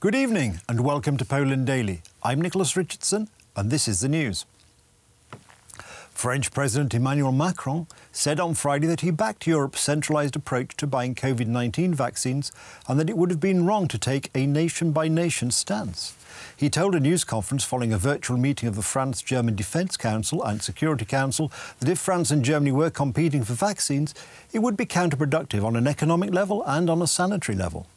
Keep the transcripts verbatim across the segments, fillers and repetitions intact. Good evening and welcome to Poland Daily. I'm Nicholas Richardson and this is the news. French President Emmanuel Macron said on Friday that he backed Europe's centralised approach to buying COVID nineteen vaccines and that it would have been wrong to take a nation-by-nation stance. He told a news conference following a virtual meeting of the France-German Defence Council and Security Council that if France and Germany were competing for vaccines, it would be counterproductive on an economic level and on a sanitary level.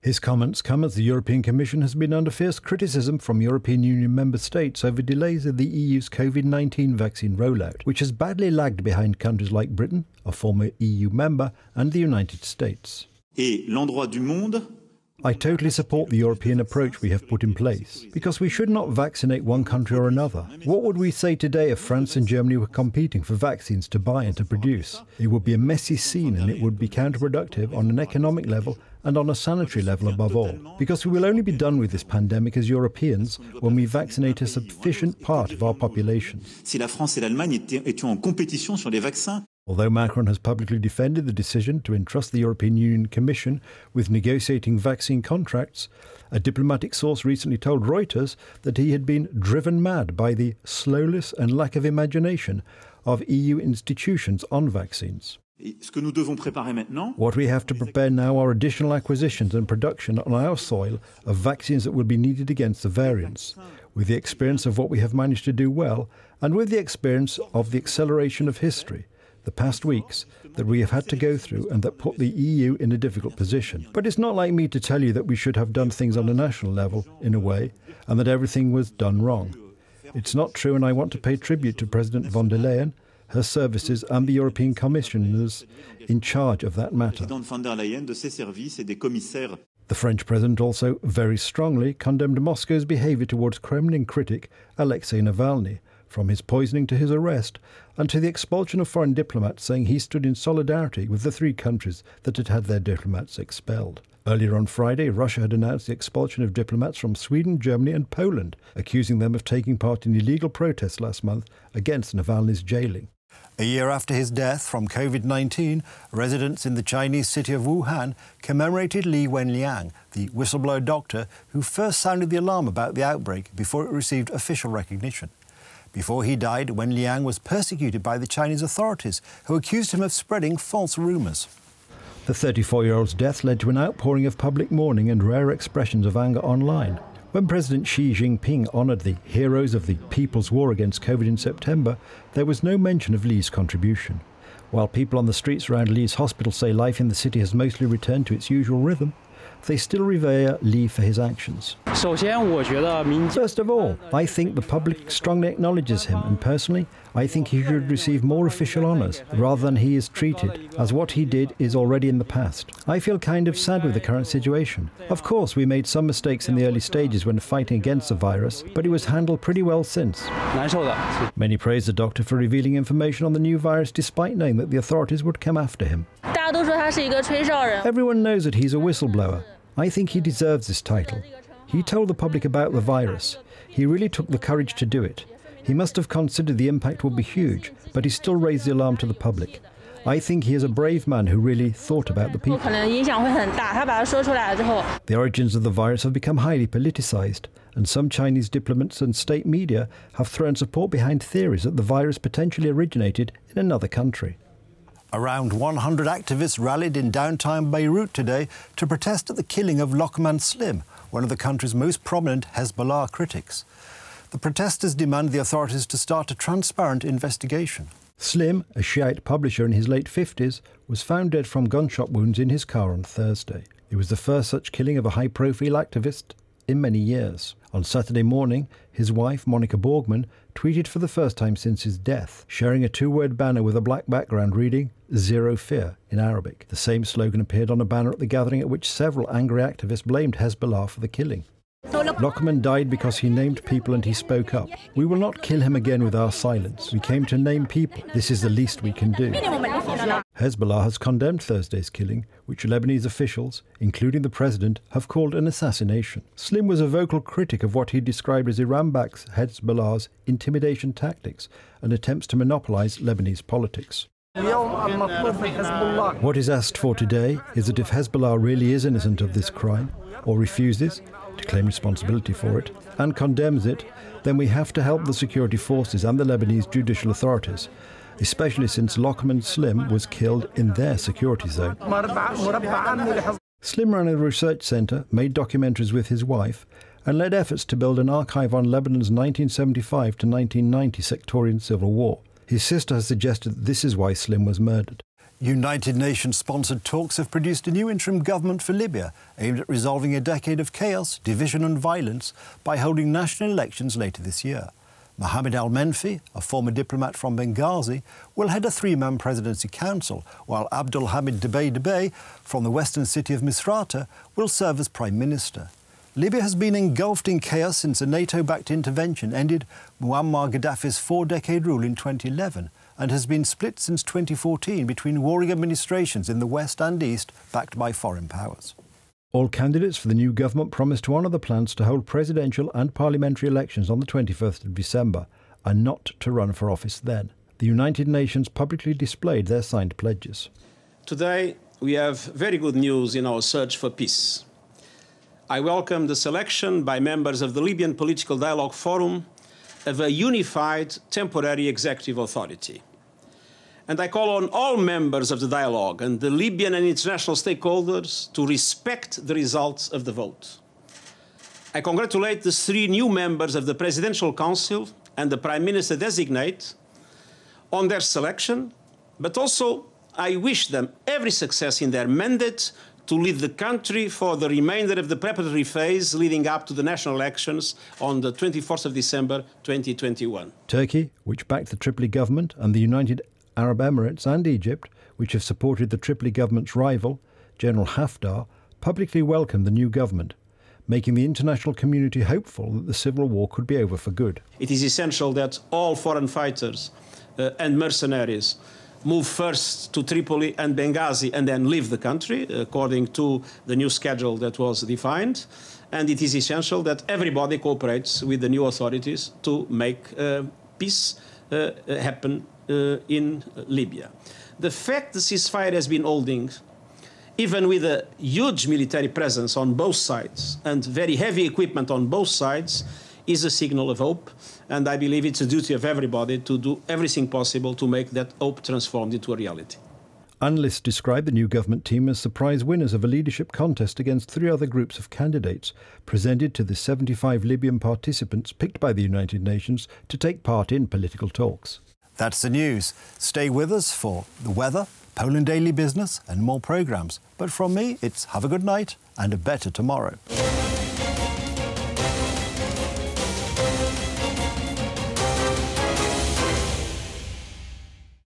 His comments come as the European Commission has been under fierce criticism from European Union member states over delays in the E U's COVID nineteen vaccine rollout, which has badly lagged behind countries like Britain, a former E U member, and the United States. Et l'endroit du monde. I totally support the European approach we have put in place, because we should not vaccinate one country or another. What would we say today if France and Germany were competing for vaccines to buy and to produce? It would be a messy scene and it would be counterproductive on an economic level and on a sanitary level above all, because we will only be done with this pandemic as Europeans when we vaccinate a sufficient part of our population. Si la France et l'Allemagne étaient en compétition sur les vaccins. Although Macron has publicly defended the decision to entrust the European Union Commission with negotiating vaccine contracts, a diplomatic source recently told Reuters that he had been driven mad by the slowness and lack of imagination of E U institutions on vaccines. What we have to prepare now are additional acquisitions and production on our soil of vaccines that will be needed against the variants, with the experience of what we have managed to do well and with the experience of the acceleration of history, the past weeks, that we have had to go through and that put the E U in a difficult position. But it's not like me to tell you that we should have done things on a national level, in a way, and that everything was done wrong. It's not true, and I want to pay tribute to President von der Leyen, her services and the European commissioners in charge of that matter. The French president also very strongly condemned Moscow's behaviour towards Kremlin critic Alexei Navalny, from his poisoning to his arrest and to the expulsion of foreign diplomats, saying he stood in solidarity with the three countries that had had their diplomats expelled. Earlier on Friday, Russia had announced the expulsion of diplomats from Sweden, Germany and Poland, accusing them of taking part in illegal protests last month against Navalny's jailing. A year after his death from COVID nineteen, residents in the Chinese city of Wuhan commemorated Li Wenliang, the whistleblower doctor who first sounded the alarm about the outbreak before it received official recognition. Before he died, Wenliang was persecuted by the Chinese authorities, who accused him of spreading false rumours. The thirty-four-year-old's death led to an outpouring of public mourning and rare expressions of anger online. When President Xi Jinping honoured the heroes of the People's War against COVID in September, there was no mention of Li's contribution. While people on the streets around Li's hospital say life in the city has mostly returned to its usual rhythm, they still revere Li for his actions. First of all, I think the public strongly acknowledges him, and personally, I think he should receive more official honours rather than he is treated, as what he did is already in the past. I feel kind of sad with the current situation. Of course, we made some mistakes in the early stages when fighting against the virus, but it was handled pretty well since. Many praised the doctor for revealing information on the new virus despite knowing that the authorities would come after him. Everyone knows that he's a whistleblower. I think he deserves this title. He told the public about the virus. He really took the courage to do it. He must have considered the impact would be huge, but he still raised the alarm to the public. I think he is a brave man who really thought about the people. The origins of the virus have become highly politicised, and some Chinese diplomats and state media have thrown support behind theories that the virus potentially originated in another country. Around one hundred activists rallied in downtown Beirut today to protest at the killing of Lokman Slim, one of the country's most prominent Hezbollah critics. The protesters demand the authorities to start a transparent investigation. Slim, a Shiite publisher in his late fifties, was found dead from gunshot wounds in his car on Thursday. It was the first such killing of a high-profile activist in many years. On Saturday morning, his wife, Monica Borgman, tweeted for the first time since his death, sharing a two-word banner with a black background reading, "Zero Fear," in Arabic. The same slogan appeared on a banner at the gathering at which several angry activists blamed Hezbollah for the killing. Lokman died because he named people and he spoke up. We will not kill him again with our silence. We came to name people. This is the least we can do. Hezbollah has condemned Thursday's killing, which Lebanese officials, including the president, have called an assassination. Slim was a vocal critic of what he described as Iran-backed Hezbollah's intimidation tactics and attempts to monopolize Lebanese politics. What is asked for today is that if Hezbollah really is innocent of this crime, or refuses, to claim responsibility for it, and condemns it, then we have to help the security forces and the Lebanese judicial authorities, especially since Lokman Slim was killed in their security zone. Slim ran a research centre, made documentaries with his wife, and led efforts to build an archive on Lebanon's nineteen seventy-five to nineteen ninety sectarian civil war. His sister has suggested that this is why Slim was murdered. United Nations-sponsored talks have produced a new interim government for Libya, aimed at resolving a decade of chaos, division and violence by holding national elections later this year. Mohammed al-Menfi, a former diplomat from Benghazi, will head a three-man presidency council, while Abdulhamid Dbeibeh, from the western city of Misrata, will serve as prime minister. Libya has been engulfed in chaos since a NATO-backed intervention ended Muammar Gaddafi's four-decade rule in twenty eleven, and has been split since twenty fourteen between warring administrations in the west and east, backed by foreign powers. All candidates for the new government promised to honour the plans to hold presidential and parliamentary elections on the twenty-first of December, and not to run for office then. The United Nations publicly displayed their signed pledges. Today, we have very good news in our search for peace. I welcome the selection by members of the Libyan Political Dialogue Forum of a unified temporary executive authority. And I call on all members of the dialogue and the Libyan and international stakeholders to respect the results of the vote. I congratulate the three new members of the Presidential Council and the Prime Minister-designate on their selection, but also I wish them every success in their mandate to lead the country for the remainder of the preparatory phase leading up to the national elections on the twenty-fourth of December twenty twenty-one. Turkey, which backed the Tripoli government, and the United Arab Emirates and Egypt, which have supported the Tripoli government's rival, General Haftar, publicly welcomed the new government, making the international community hopeful that the civil war could be over for good. It is essential that all foreign fighters uh, and mercenaries move first to Tripoli and Benghazi and then leave the country, according to the new schedule that was defined. And it is essential that everybody cooperates with the new authorities to make uh, peace uh, happen Uh, in Libya. The fact the ceasefire has been holding, even with a huge military presence on both sides and very heavy equipment on both sides, is a signal of hope, and I believe it's a duty of everybody to do everything possible to make that hope transformed into a reality. Analysts describe the new government team as surprise winners of a leadership contest against three other groups of candidates presented to the seventy-five Libyan participants picked by the United Nations to take part in political talks. That's the news. Stay with us for the weather, Poland Daily Business and more programmes. But from me, it's have a good night and a better tomorrow.